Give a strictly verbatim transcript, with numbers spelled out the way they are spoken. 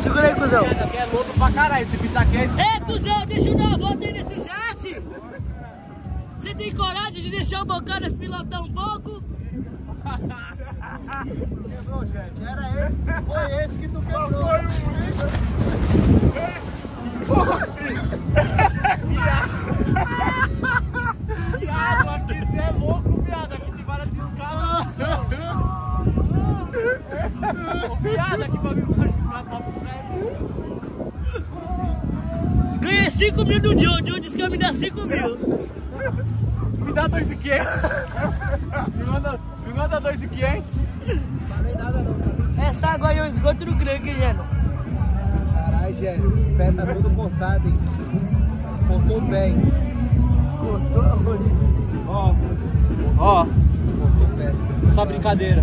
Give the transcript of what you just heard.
Segura aí, cuzão. Aqui é louco pra caralho, se pisar aqui é... Ei, cuzão, deixa eu dar uma volta aí nesse jato. Você tem coragem de deixar eu bancar nesse pilotão um pouco? Quebrou, gente. Era esse, foi esse que tu quebrou. Foi um... Pode! Viado! Viado, aqui você é louco, viado. Aqui tem várias escadas. Viado, aqui pra mim pode ficar pra frente. Ganhei cinco mil do John. John disse que ia me dar cinco mil. Me dá dois mil e quinhentos. Me manda... Me manda dois mil e quinhentos. Não falei nada não, cara. Essa água aí é o esgoto do cranque, Geno. Caralho, Geno, o pé tá todo cortado, hein? Cortou bem. Cortou aonde? Ó, ó. Cortou o pé. Só brincadeira.